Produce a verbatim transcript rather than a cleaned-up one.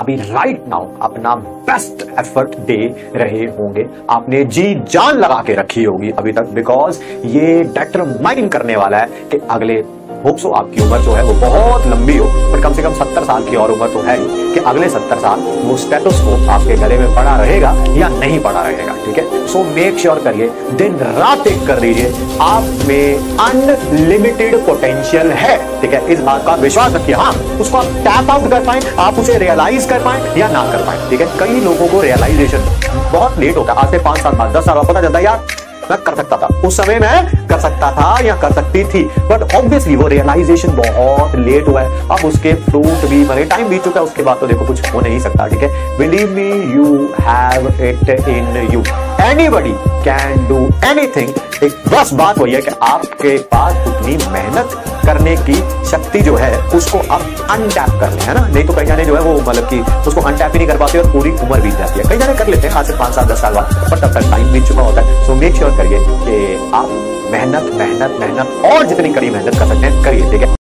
अभी right now अपना best effort दे रहे होंगे, आपने जी जान लगा के रखी होगी अभी तक, बिकॉज ये डिटरमाइन करने वाला है कि अगले होप सो आपकी उम्र जो है वो बहुत लंबी हो, पर कम से कम सत्तर साल की और उम्र तो है कि अगले सत्तर साल वो स्टेथोस्कोप आपके गले में पड़ा रहेगा या नहीं पड़ा रहेगा। ठीक है, सो मेक श्योर करिए, दिन रात एक कर दीजिए, आप में अनलिमिटेड पोटेंशियल है। ठीक है, इस बात का विश्वास रखिए। हाँ, उसको आप टैप आउट कर पाए, आप उसे रियलाइज कर पाए या ना कर पाए। ठीक है, कई लोगों को रियलाइजेशन बहुत लेट होता है, आज से पांच साल बाद दस साल पता चलता है यार मैं कर सकता था, उस समय मैं कर सकता था या कर सकती थी, बट ऑब्वियसली वो रियलाइजेशन बहुत लेट हुआ है। अब उसके फ्रूट भी मरे, टाइम बीत चुका है, उसके बाद तो देखो कुछ हो नहीं सकता। ठीक है, believe me, you have it in you, anybody can do anything. बस बात वही है कि आपके पास उतनी मेहनत करने की शक्ति जो है उसको अब अनटैप कर ले, है ना, नहीं तो कहीं जाने जो है वो मतलब कि उसको अनटैप ही नहीं कर पाते और पूरी उम्र बीत जाती है। कहीं जाने कर लेते हैं आज से पांच साल दस साल बाद, पर तब तक टाइम बीत चुका होता है। सो मेक श्योर करिए कि आप मेहनत मेहनत मेहनत और जितनी कड़ी मेहनत कर सकते हैं करिए। ठीक है।